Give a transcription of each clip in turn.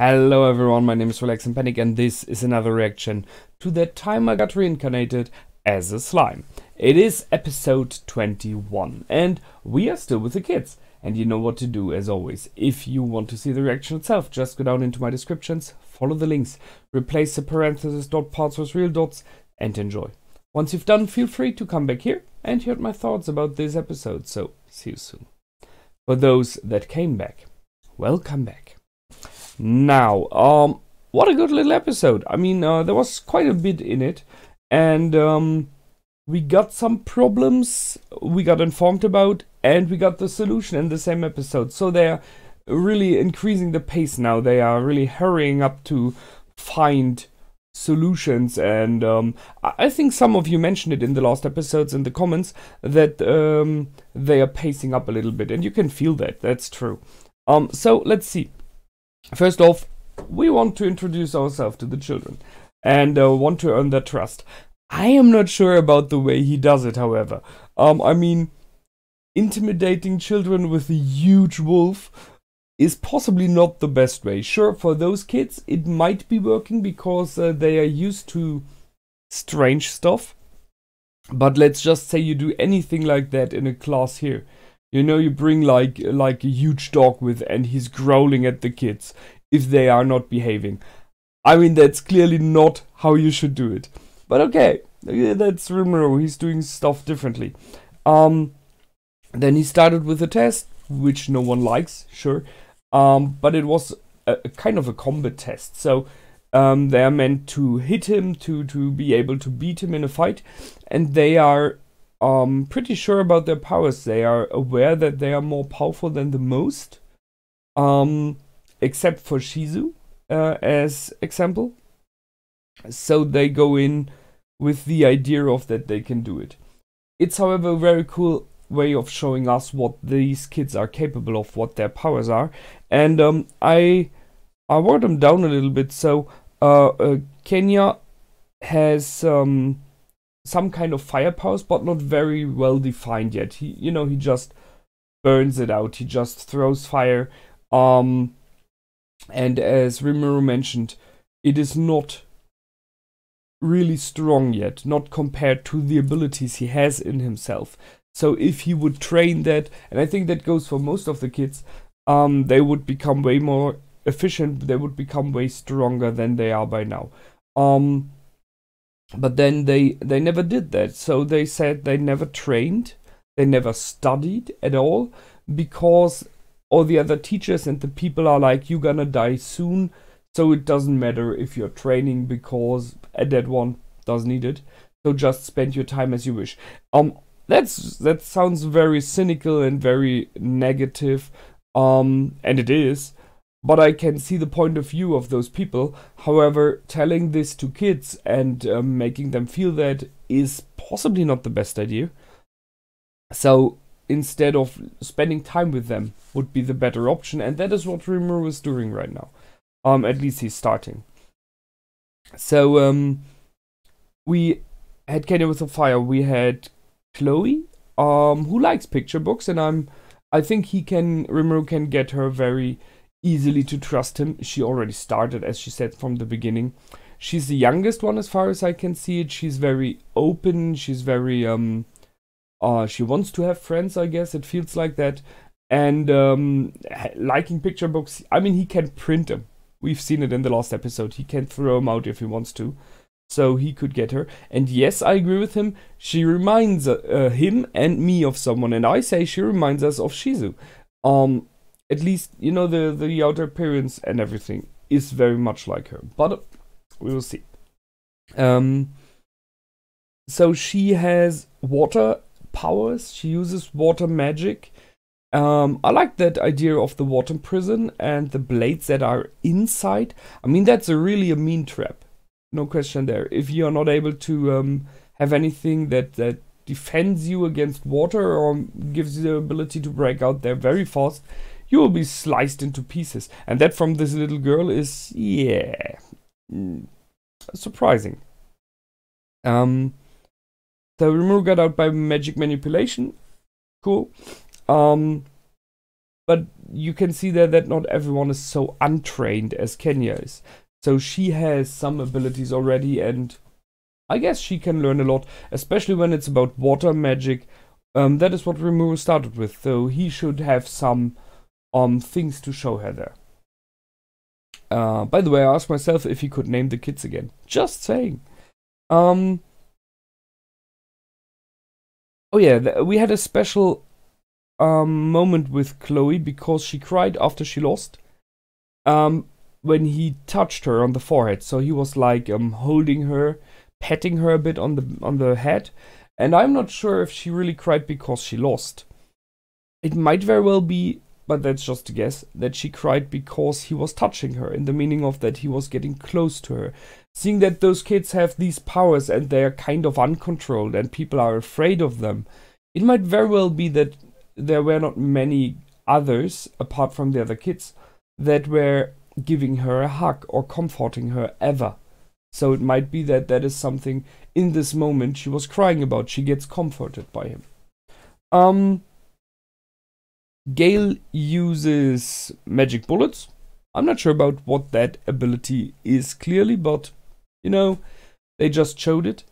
Hello everyone, my name is Relax and Panic and this is another reaction to That Time I Got Reincarnated as a Slime. It is episode 21 and we are still with the kids. And you know what to do as always. If you want to see the reaction itself, just go down into my descriptions, follow the links, replace the parentheses dot parts with real dots and enjoy. Once you've done, feel free to come back here and hear my thoughts about this episode, so see you soon. For those that came back, welcome back. Now, what a good little episode. I mean, there was quite a bit in it, and we got some problems we got informed about, and we got the solution in the same episode. So they're really increasing the pace now. They are really hurrying up to find solutions, and I think some of you mentioned it in the last episodes in the comments that they are pacing up a little bit, and you can feel that. That's true. So let's see. First off, we want to introduce ourselves to the children and want to earn their trust. I am not sure about the way he does it, however. I mean, intimidating children with a huge wolf is possibly not the best way. Sure, for those kids it might be working because they are used to strange stuff. But let's just say you do anything like that in a class here. You know, you bring like a huge dog with, and he's growling at the kids if they are not behaving. I mean, that's clearly not how you should do it. But okay, that's Rimuru. He's doing stuff differently. Then he started with a test, which no one likes, sure. But it was a kind of a combat test. So they are meant to hit him, to be able to beat him in a fight. And they are pretty sure about their powers. They are aware that they are more powerful than the most, except for Shizu as example. So they go in with the idea of that they can do it. It's however a very cool way of showing us what these kids are capable of, what their powers are. And I wrote them down a little bit. So Kenya has some kind of fire powers, but not very well defined yet. He, you know, he just burns it out. He just throws fire. And as Rimuru mentioned, it is not really strong yet, not compared to the abilities he has in himself. So if he would train that, and I think that goes for most of the kids, they would become way more efficient. They would become way stronger than they are by now. But then they never did that. So they said they never trained, they never studied at all, because all the other teachers and the people are like, you're gonna die soon, so it doesn't matter if you're training, because that one doesn't need it. So just spend your time as you wish. That sounds very cynical and very negative, and it is. But I can see the point of view of those people. However, telling this to kids and making them feel that is possibly not the best idea. So instead of spending time with them would be the better option. And that is what Rimuru is doing right now. At least he's starting. So we had Kenya with the fire. We had Chloe, who likes picture books. And I think Rimuru can get her very easily to trust him. She already started, as she said, from the beginning. She's the youngest one as far as I can see it. She's very open. She's very she wants to have friends, I guess. It feels like that. And liking picture books. I mean, he can print them. We've seen it in the last episode. He can throw them out if he wants to. So he could get her. And yes, I agree with him. She reminds him and me of someone. And I say she reminds us of Shizu. At least, you know, the outer appearance and everything is very much like her. But we will see. So she has water powers. She uses water magic. I like that idea of the water prison and the blades that are inside. I mean, that's really a mean trap. No question there. If you are not able to have anything that defends you against water or gives you the ability to break out there very fast, you will be sliced into pieces. And that from this little girl is, yeah, surprising. So Rimuru got out by magic manipulation. Cool. But you can see there that not everyone is so untrained as Kenya is. So she has some abilities already, and I guess she can learn a lot, especially when it's about water magic. That is what Rimuru started with, so he should have some things to show her there. By the way, I asked myself if he could name the kids again. Just saying. Oh yeah, we had a special moment with Chloe because she cried after she lost. When he touched her on the forehead, so he was like holding her, patting her a bit on the head, and I'm not sure if she really cried because she lost. It might very well be, but that's just a guess, that she cried because he was touching her, in the meaning of that he was getting close to her. Seeing that those kids have these powers and they are kind of uncontrolled and people are afraid of them, it might very well be that there were not many others, apart from the other kids, that were giving her a hug or comforting her ever. So it might be that that is something in this moment she was crying about. She gets comforted by him. Gale uses magic bullets. I'm not sure about what that ability is clearly, but you know, they just showed it.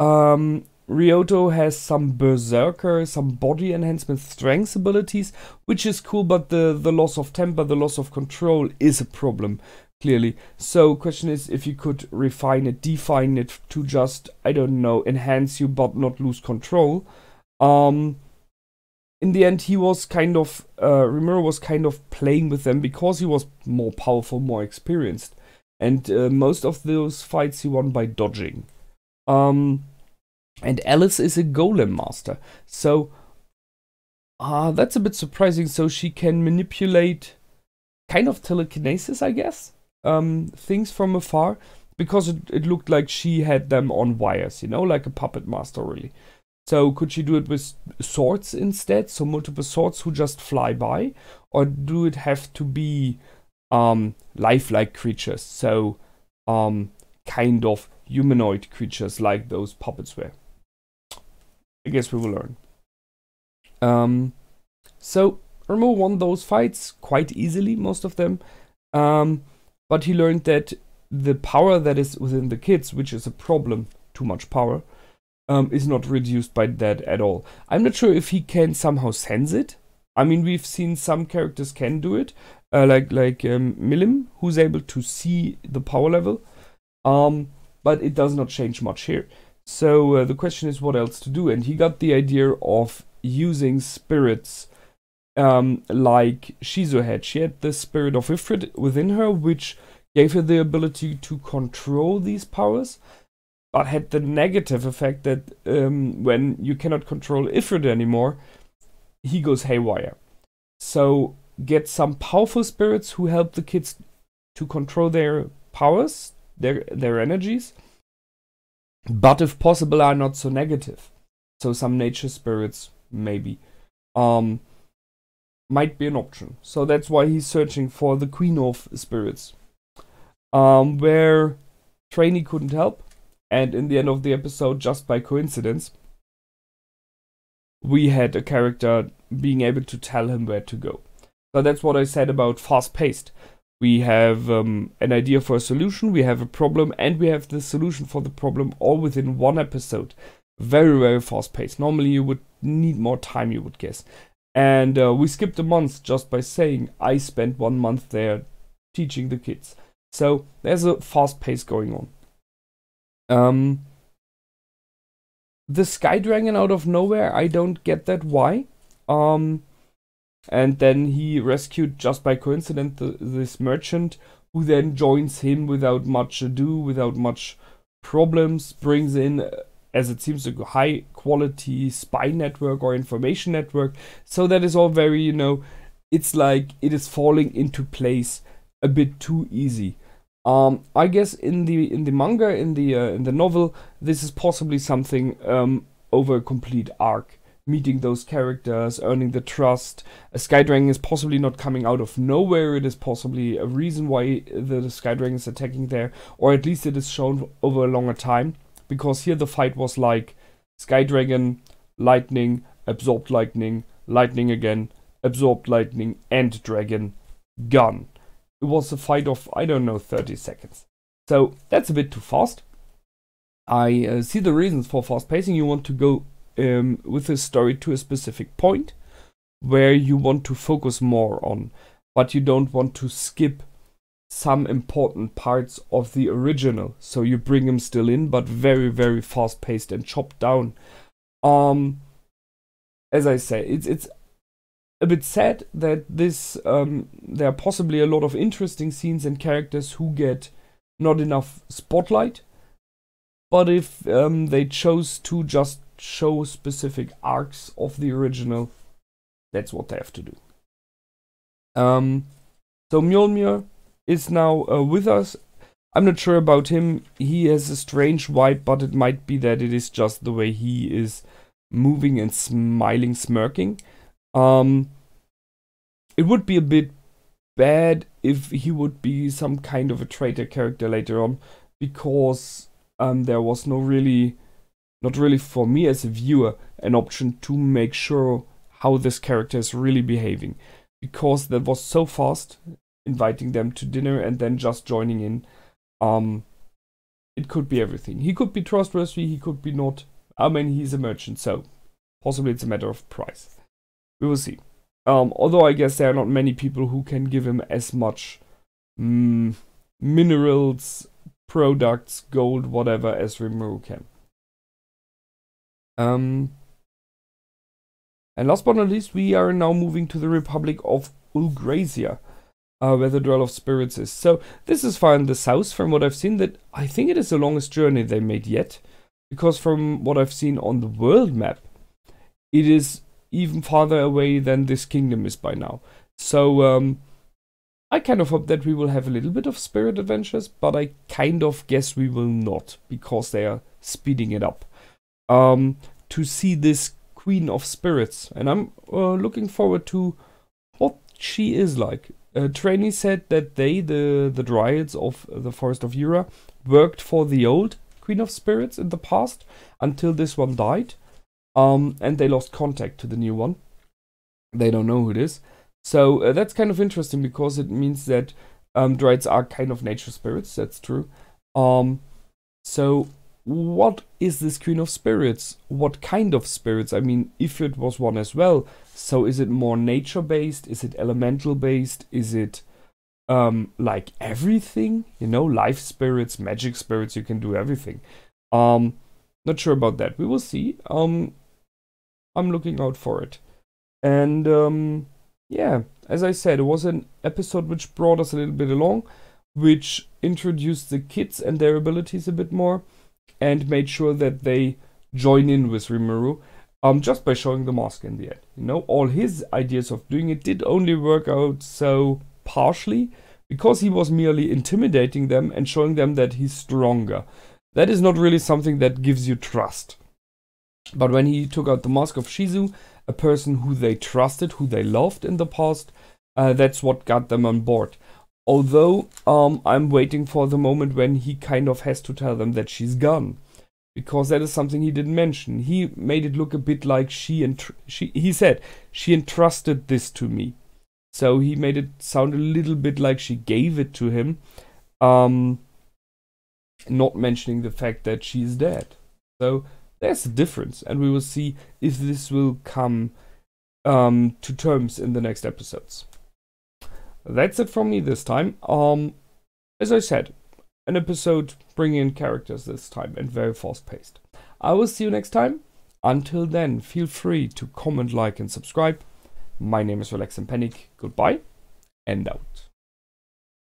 Ryoto has some berserker, some body enhancement, strength abilities, which is cool, but the loss of temper, the loss of control is a problem, clearly. So question is if you could refine it, define it to just, I don't know, enhance you but not lose control. In the end, he was kind of, Rimuru was kind of playing with them because he was more powerful, more experienced. And most of those fights he won by dodging. And Alice is a golem master, so that's a bit surprising. So she can manipulate, kind of telekinesis, I guess, things from afar, because it looked like she had them on wires, you know, like a puppet master, really. So could she do it with swords instead, so multiple swords who just fly by, or do it have to be lifelike creatures, so kind of humanoid creatures like those puppets were? I guess we will learn. So Rimuru won those fights quite easily, most of them, but he learned that the power that is within the kids, which is a problem, too much power, is not reduced by that at all. I'm not sure if he can somehow sense it. I mean, we've seen some characters can do it, like Milim, who's able to see the power level, but it does not change much here. So the question is what else to do, and he got the idea of using spirits. Like Shizu had. She had the spirit of Ifrit within her, which gave her the ability to control these powers, but had the negative effect that when you cannot control Ifrit anymore, he goes haywire. So get some powerful spirits who help the kids to control their powers, their energies, but if possible are not so negative. So some nature spirits, maybe. Might be an option. So that's why he's searching for the Queen of Spirits, where Traini couldn't help, and in the end of the episode, just by coincidence, we had a character being able to tell him where to go. So that's what I said about fast-paced. We have an idea for a solution, we have a problem, and we have the solution for the problem all within one episode. Very, very fast-paced. Normally you would need more time, you would guess. And we skipped a month just by saying I spent 1 month there teaching the kids. So there's a fast pace going on. The Sky Dragon out of nowhere, I don't get that why. And then he rescued just by coincidence this merchant, who then joins him without much ado, without much problems, brings in as it seems a high quality spy network or information network. So that is all very, you know, it's like it is falling into place a bit too easy. I guess in the manga, in the novel, this is possibly something over a complete arc, meeting those characters, earning the trust. A Sky Dragon is possibly not coming out of nowhere. It is possibly a reason why the Sky Dragon is attacking there, or at least it is shown over a longer time. Because here the fight was like Sky Dragon, lightning, absorbed lightning again, absorbed lightning and dragon, gone. It was a fight of, I don't know, 30 seconds. So that's a bit too fast. I see the reasons for fast pacing. You want to go with the story to a specific point where you want to focus more on, but you don't want to skip some important parts of the original, so you bring them still in, but very, very fast paced and chopped down. As I say, it's a bit sad that this there are possibly a lot of interesting scenes and characters who get not enough spotlight. But if they chose to just show specific arcs of the original, that's what they have to do. So Mjolnir is now with us. I'm not sure about him. He has a strange vibe, but it might be that it is just the way he is moving and smiling, smirking. It would be a bit bad if he would be some kind of a traitor character later on, because there was not really for me as a viewer an option to make sure how this character is really behaving, because that was so fast, inviting them to dinner and then just joining in. It could be everything. He could be trustworthy, he could be not. I mean, he's a merchant, so possibly it's a matter of price. We will see. Although I guess there are not many people who can give him as much minerals, products, gold, whatever, as Rimuru can. And last but not least, we are now moving to the Republic of Ulgrazia, where the Duel of Spirits is. So this is far in the south, from what I've seen. That I think it is the longest journey they made yet, because from what I've seen on the world map, it is even farther away than this kingdom is by now. So I kind of hope that we will have a little bit of spirit adventures, but I kind of guess we will not, because they are speeding it up. To see this Queen of Spirits, and I'm looking forward to what she is like. Traini said that they, the Dryads of the Forest of Jura, worked for the old Queen of Spirits in the past, until this one died, and they lost contact to the new one. They don't know who it is. So that's kind of interesting, because it means that Dryads are kind of nature spirits, that's true. So what is this Queen of Spirits? What kind of spirits? I mean, Ifrit was one as well. So is it more nature-based? Is it elemental-based? Is it like everything? You know, life spirits, magic spirits, you can do everything. Not sure about that. We will see. I'm looking out for it. And yeah, as I said, it was an episode which brought us a little bit along, which introduced the kids and their abilities a bit more, and made sure that they join in with Rimuru, just by showing the mask in the end. You know, all his ideas of doing it did only work out so partially, because he was merely intimidating them and showing them that he's stronger. That is not really something that gives you trust. But when he took out the mask of Shizu, a person who they trusted, who they loved in the past, that's what got them on board. Although I'm waiting for the moment when he kind of has to tell them that she's gone, because that is something he didn't mention. He made it look a bit like he said she entrusted this to me, so he made it sound a little bit like she gave it to him, not mentioning the fact that she's dead. So there's a difference, and we will see if this will come to terms in the next episodes. That's it from me this time. As I said, an episode bringing in characters this time, and very fast paced. I will see you next time. Until then, feel free to comment, like and subscribe. My name is Relax and Panic. Goodbye and out.